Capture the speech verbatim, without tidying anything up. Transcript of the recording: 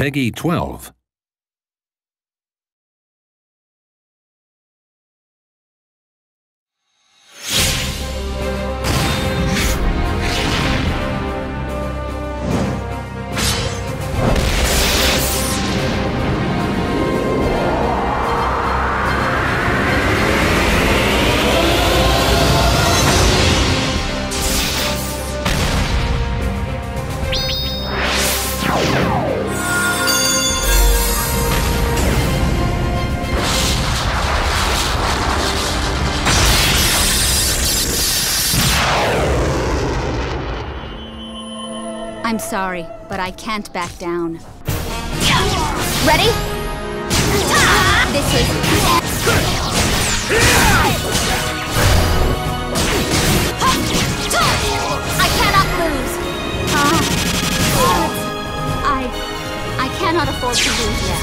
PEGI twelve. I'm sorry, but I can't back down. Ready? This is... I cannot lose! Uh, I... I cannot afford to lose yet.